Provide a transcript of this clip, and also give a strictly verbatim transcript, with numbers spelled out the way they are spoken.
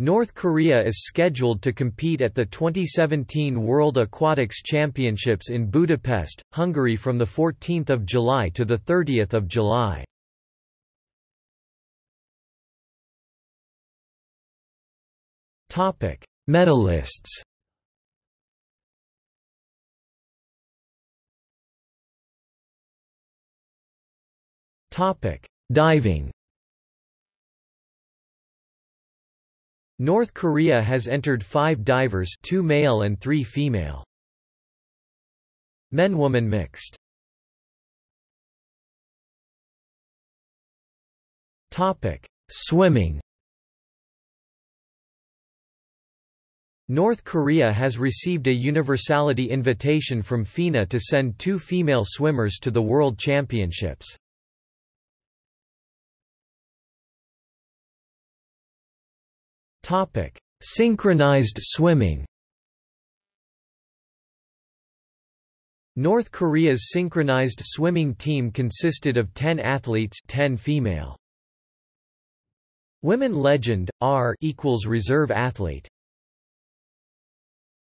North Korea is scheduled to compete at the twenty seventeen World Aquatics Championships in Budapest, Hungary from the fourteenth of July to the thirtieth of July. Topic: Medalists. Topic: Diving. North Korea has entered five divers, two male and three female. Men-woman mixed. Topic: Swimming. North Korea has received a universality invitation from FINA to send two female swimmers to the World Championships. Topic: Synchronized swimming. North Korea's synchronized swimming team consisted of ten athletes, ten female. Women legend R equals reserve athlete.